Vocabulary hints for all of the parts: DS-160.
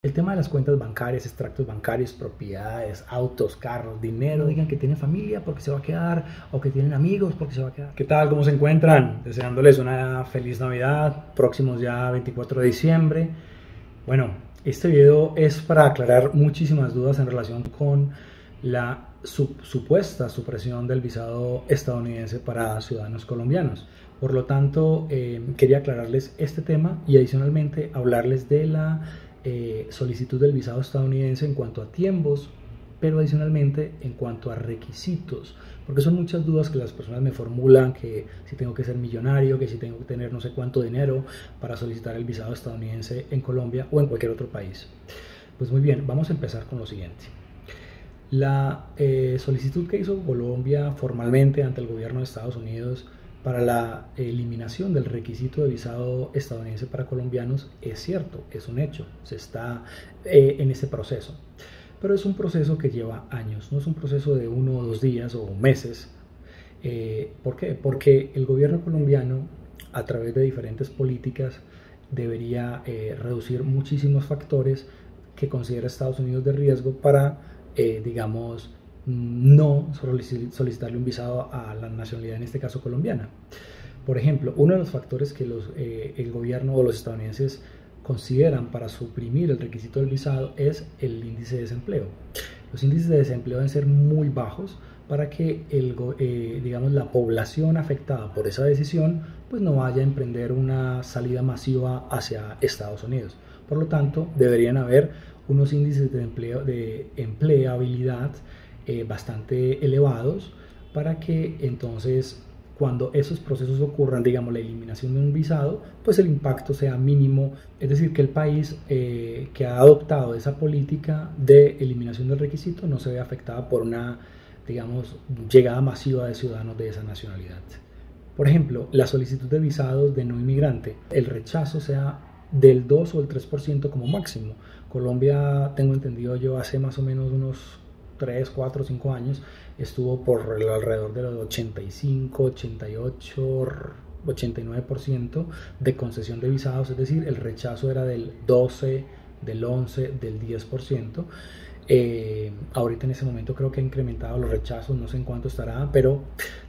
El tema de las cuentas bancarias, extractos bancarios, propiedades, autos, carros, dinero, digan que tienen familia porque se va a quedar, o que tienen amigos porque se va a quedar. ¿Qué tal? ¿Cómo se encuentran? Deseándoles una feliz Navidad, próximos ya 24 de diciembre. Bueno, este video es para aclarar muchísimas dudas en relación con la supuesta supresión del visado estadounidense para ciudadanos colombianos. Por lo tanto, quería aclararles este tema y adicionalmente hablarles de la solicitud del visado estadounidense en cuanto a tiempos, pero adicionalmente en cuanto a requisitos, porque son muchas dudas que las personas me formulan, que si tengo que ser millonario, que si tengo que tener no sé cuánto dinero para solicitar el visado estadounidense en Colombia o en cualquier otro país. Pues muy bien, vamos a empezar con lo siguiente. La solicitud que hizo Colombia formalmente ante el gobierno de Estados Unidos para la eliminación del requisito de visado estadounidense para colombianos es cierto, es un hecho, se está en ese proceso. Pero es un proceso que lleva años, no es un proceso de 1 o 2 días o meses. ¿Por qué? Porque el gobierno colombiano, a través de diferentes políticas, debería reducir muchísimos factores que considera Estados Unidos de riesgo para, digamos, no solicitarle un visado a la nacionalidad, en este caso colombiana. Por ejemplo, uno de los factores que el gobierno o los estadounidenses consideran para suprimir el requisito del visado es el índice de desempleo. Los índices de desempleo deben ser muy bajos para que digamos, la población afectada por esa decisión pues no vaya a emprender una salida masiva hacia Estados Unidos. Por lo tanto, deberían haber unos índices de empleabilidad bastante elevados para que entonces cuando esos procesos ocurran, digamos la eliminación de un visado, pues el impacto sea mínimo, es decir, que el país que ha adoptado esa política de eliminación del requisito no se vea afectada por una, digamos, llegada masiva de ciudadanos de esa nacionalidad. Por ejemplo, la solicitud de visados de no inmigrante, el rechazo sea del 2 o el 3% como máximo. Colombia, tengo entendido yo, hace más o menos unos 3, 4, 5 años, estuvo por alrededor de los 85, 88, 89% de concesión de visados, es decir, el rechazo era del 12, del 11, del 10%. Ahorita en ese momento creo que ha incrementado los rechazos, no sé en cuánto estará, pero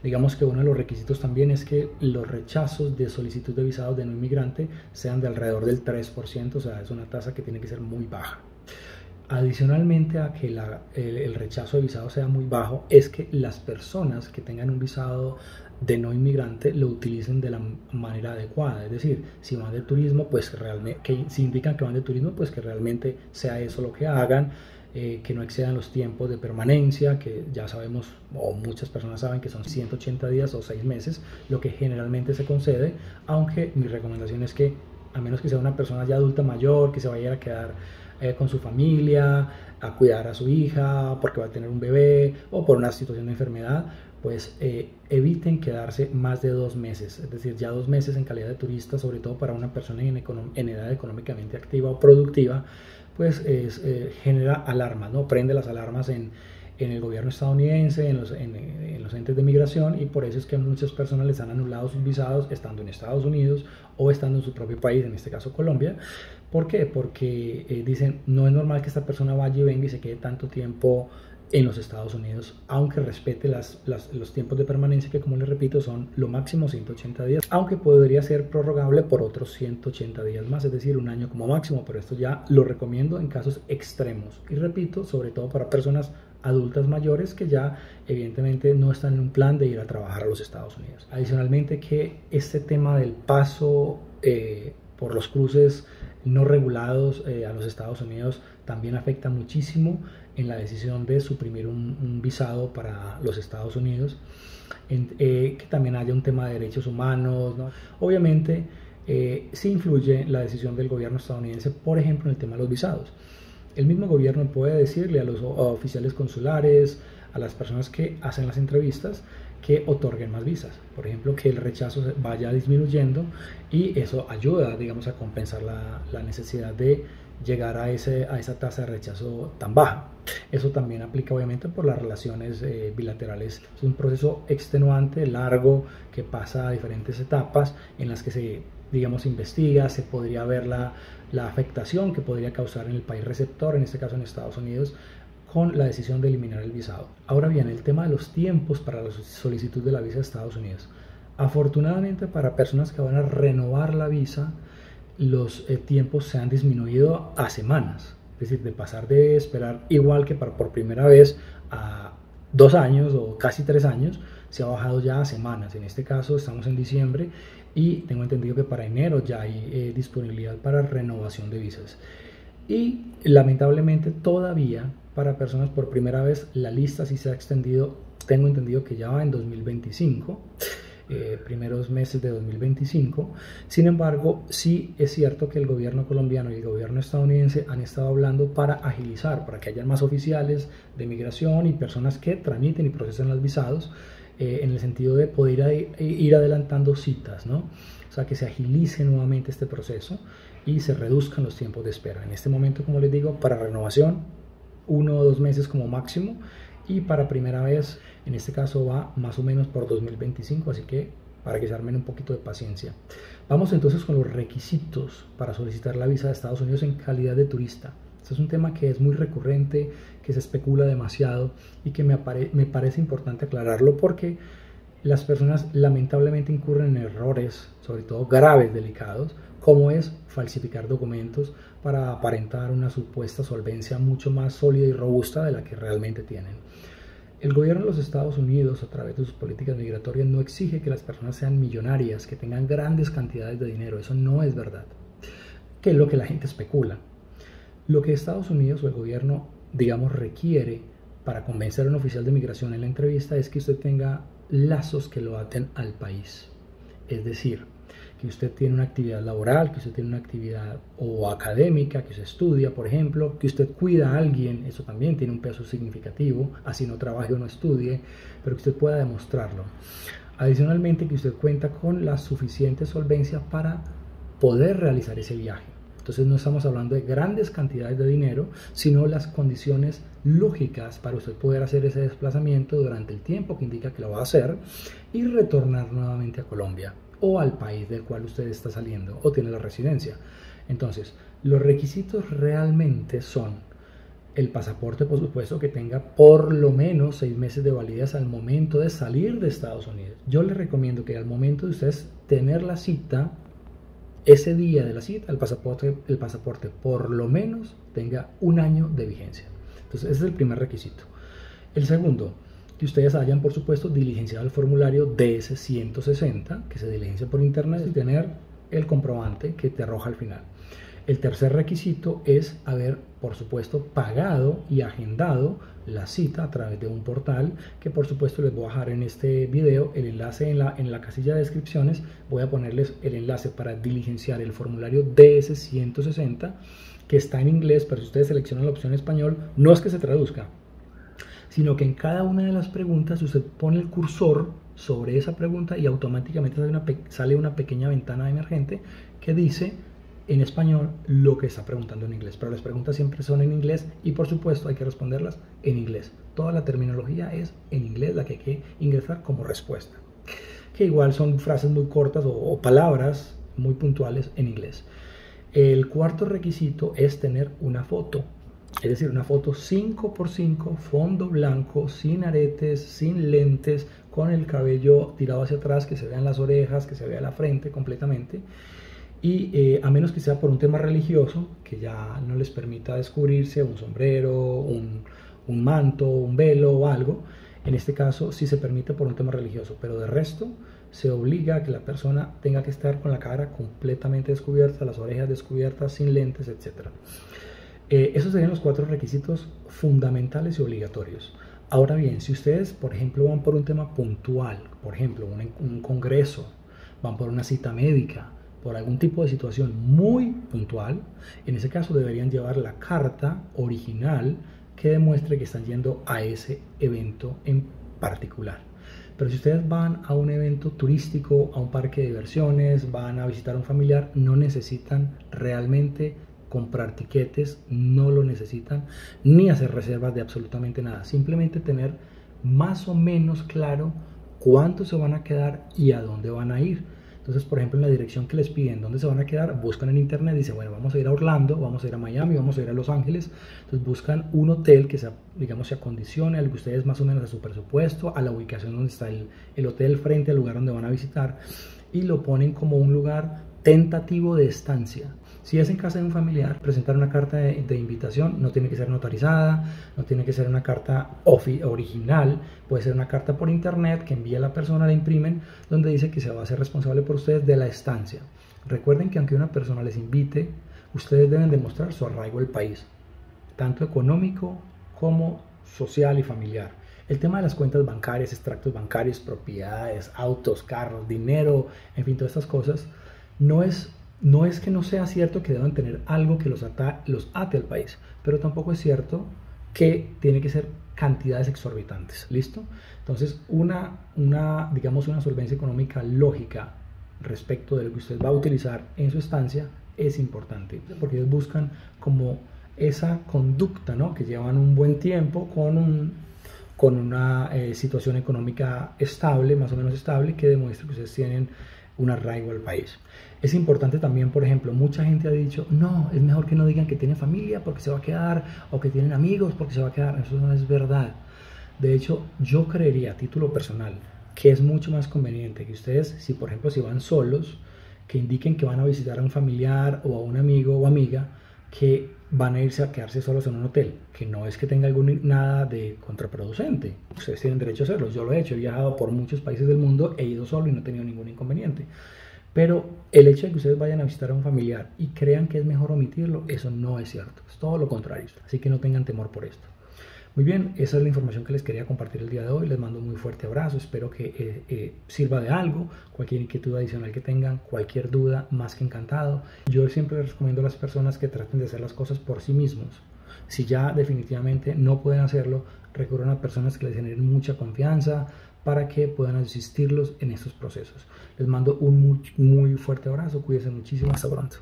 digamos que uno de los requisitos también es que los rechazos de solicitud de visados de no inmigrante sean de alrededor del 3%, o sea, es una tasa que tiene que ser muy baja. Adicionalmente a que el rechazo de visado sea muy bajo, es que las personas que tengan un visado de no inmigrante lo utilicen de la manera adecuada, es decir, si van de turismo, pues realmente, si indican que van de turismo, pues que realmente sea eso lo que hagan, que no excedan los tiempos de permanencia, que ya sabemos, o muchas personas saben que son 180 días o 6 meses, lo que generalmente se concede, aunque mi recomendación es que, a menos que sea una persona ya adulta mayor, que se vaya a quedar con su familia, a cuidar a su hija porque va a tener un bebé o por una situación de enfermedad, pues eviten quedarse más de 2 meses, es decir, ya 2 meses en calidad de turista, sobre todo para una persona en edad económicamente activa o productiva, pues genera alarmas, ¿no? Prende las alarmas en el gobierno estadounidense, en los entes de migración, y por eso es que a muchas personas les han anulado sus visados estando en Estados Unidos o estando en su propio país, en este caso Colombia. ¿Por qué? Porque dicen, no es normal que esta persona vaya y venga y se quede tanto tiempo en los Estados Unidos, aunque respete los tiempos de permanencia que, como les repito, son lo máximo 180 días, aunque podría ser prorrogable por otros 180 días más, es decir, un año como máximo, pero esto ya lo recomiendo en casos extremos. Y repito, sobre todo para personas adultas mayores que ya evidentemente no están en un plan de ir a trabajar a los Estados Unidos. Adicionalmente, que este tema del paso por los cruces no regulados a los Estados Unidos también afecta muchísimo en la decisión de suprimir un visado para los Estados Unidos, que también haya un tema de derechos humanos, ¿no? Obviamente sí influye la decisión del gobierno estadounidense, por ejemplo, en el tema de los visados. El mismo gobierno puede decirle a los oficiales consulares, a las personas que hacen las entrevistas, que otorguen más visas, por ejemplo, que el rechazo vaya disminuyendo, y eso ayuda, digamos, a compensar la necesidad de llegar a esa tasa de rechazo tan baja. Eso también aplica obviamente por las relaciones bilaterales. Es un proceso extenuante, largo, que pasa a diferentes etapas en las que se digamos, investiga, se podría ver la afectación que podría causar en el país receptor, en este caso en Estados Unidos, con la decisión de eliminar el visado. Ahora bien, el tema de los tiempos para la solicitud de la visa a Estados Unidos. Afortunadamente, para personas que van a renovar la visa, los tiempos se han disminuido a semanas. Es decir, de pasar de esperar igual que por primera vez a 2 años o casi 3 años, se ha bajado ya a semanas. En este caso estamos en diciembre y tengo entendido que para enero ya hay disponibilidad para renovación de visas. Y lamentablemente todavía para personas por primera vez la lista sí se ha extendido, tengo entendido que ya va en 2025, primeros meses de 2025. Sin embargo, sí es cierto que el gobierno colombiano y el gobierno estadounidense han estado hablando para agilizar, para que haya más oficiales de migración y personas que tramiten y procesen los visados, en el sentido de poder ir adelantando citas, ¿no? O sea, que se agilice nuevamente este proceso y se reduzcan los tiempos de espera. En este momento, como les digo, para renovación 1 o 2 meses como máximo, y para primera vez, en este caso, va más o menos por 2025, así que para que se armen un poquito de paciencia. Vamos entonces con los requisitos para solicitar la visa de Estados Unidos en calidad de turista. Este es un tema que es muy recurrente, que se especula demasiado y que me parece importante aclararlo porque las personas lamentablemente incurren en errores, sobre todo graves, delicados, como es falsificar documentos para aparentar una supuesta solvencia mucho más sólida y robusta de la que realmente tienen. El gobierno de los Estados Unidos, a través de sus políticas migratorias, no exige que las personas sean millonarias, que tengan grandes cantidades de dinero. Eso no es verdad, que es lo que la gente especula. Lo que Estados Unidos o el gobierno, digamos, requiere para convencer a un oficial de migración en la entrevista es que usted tenga lazos que lo aten al país. Es decir, que usted tiene una actividad laboral, que usted tiene una actividad o académica, que usted estudia, por ejemplo, que usted cuida a alguien, eso también tiene un peso significativo, así no trabaje o no estudie, pero que usted pueda demostrarlo. Adicionalmente, que usted cuenta con la suficiente solvencia para poder realizar ese viaje. Entonces no estamos hablando de grandes cantidades de dinero, sino las condiciones lógicas para usted poder hacer ese desplazamiento durante el tiempo que indica que lo va a hacer y retornar nuevamente a Colombia o al país del cual usted está saliendo o tiene la residencia. Entonces, los requisitos realmente son el pasaporte, por supuesto, que tenga por lo menos 6 meses de validez al momento de salir de Estados Unidos. Yo les recomiendo que al momento de ustedes tener la cita, ese día de la cita, el pasaporte por lo menos tenga 1 año de vigencia. Entonces, ese es el primer requisito. El segundo, que ustedes hayan, por supuesto, diligenciado el formulario DS-160, que se diligencia por internet, y tener el comprobante que te arroja al final. El tercer requisito es haber, por supuesto, pagado y agendado la cita a través de un portal, que por supuesto les voy a dejar en este video el enlace en la casilla de descripciones. Voy a ponerles el enlace para diligenciar el formulario DS-160, que está en inglés, pero si ustedes seleccionan la opción español, no es que se traduzca, sino que en cada una de las preguntas usted pone el cursor sobre esa pregunta y automáticamente sale una pequeña ventana emergente que dice en español lo que está preguntando en inglés, pero las preguntas siempre son en inglés y por supuesto hay que responderlas en inglés. Toda la terminología es en inglés la que hay que ingresar como respuesta, que igual son frases muy cortas o palabras muy puntuales en inglés. El cuarto requisito es tener una foto, es decir, una foto 5x5, fondo blanco, sin aretes, sin lentes, con el cabello tirado hacia atrás, que se vean las orejas, que se vea la frente completamente. Y a menos que sea por un tema religioso, que ya no les permita descubrirse un sombrero, un manto, un velo o algo, en este caso sí se permite por un tema religioso, pero de resto se obliga a que la persona tenga que estar con la cara completamente descubierta, las orejas descubiertas, sin lentes, etc. Esos serían los 4 requisitos fundamentales y obligatorios. Ahora bien, si ustedes, por ejemplo, van por un tema puntual, por ejemplo, un congreso, van por una cita médica, por algún tipo de situación muy puntual, en ese caso deberían llevar la carta original que demuestre que están yendo a ese evento en particular. Pero si ustedes van a un evento turístico, a un parque de diversiones, van a visitar a un familiar, no necesitan realmente comprar tiquetes, no lo necesitan, ni hacer reservas de absolutamente nada. Simplemente tener más o menos claro cuánto se van a quedar y a dónde van a ir. Entonces, por ejemplo, en la dirección que les piden dónde se van a quedar, buscan en internet, dicen, bueno, vamos a ir a Orlando, vamos a ir a Miami, vamos a ir a Los Ángeles. Entonces buscan un hotel que sea, digamos, se acondicione al que ustedes más o menos a su presupuesto, a la ubicación donde está el hotel frente al lugar donde van a visitar, y lo ponen como un lugar tentativo de estancia. Si es en casa de un familiar, presentar una carta de invitación, no tiene que ser notarizada, no tiene que ser una carta original, puede ser una carta por internet que envía la persona, la imprimen, donde dice que se va a ser responsable por ustedes de la estancia. Recuerden que aunque una persona les invite, ustedes deben demostrar su arraigo al país, tanto económico como social y familiar. El tema de las cuentas bancarias, extractos bancarios, propiedades, autos, carros, dinero, en fin, todas estas cosas, no es que no sea cierto que deban tener algo que los ate al país, pero tampoco es cierto que tiene que ser cantidades exorbitantes, ¿listo? Entonces, digamos una solvencia económica lógica respecto de lo que usted va a utilizar en su estancia es importante, porque ellos buscan como esa conducta, ¿no? Que llevan un buen tiempo con una situación económica estable, más o menos estable, que demuestre que ustedes tienen un arraigo al país. Es importante también, por ejemplo, mucha gente ha dicho, no, es mejor que no digan que tienen familia porque se va a quedar, o que tienen amigos porque se va a quedar. Eso no es verdad. De hecho, yo creería, a título personal, que es mucho más conveniente que ustedes, si por ejemplo si van solos, que indiquen que van a visitar a un familiar o a un amigo o amiga, que van a irse a quedarse solos en un hotel, que no es que tenga nada de contraproducente. Ustedes tienen derecho a hacerlo, yo lo he hecho, he viajado por muchos países del mundo, he ido solo y no he tenido ningún inconveniente. Pero el hecho de que ustedes vayan a visitar a un familiar y crean que es mejor omitirlo, eso no es cierto, es todo lo contrario. Así que no tengan temor por esto. Muy bien, esa es la información que les quería compartir el día de hoy. Les mando un muy fuerte abrazo, espero que sirva de algo. Cualquier inquietud adicional que tengan, cualquier duda, más que encantado. Yo siempre les recomiendo a las personas que traten de hacer las cosas por sí mismos. Si ya definitivamente no pueden hacerlo, recurran a personas que les generen mucha confianza para que puedan asistirlos en estos procesos. Les mando un muy, muy fuerte abrazo, cuídense muchísimo, hasta pronto.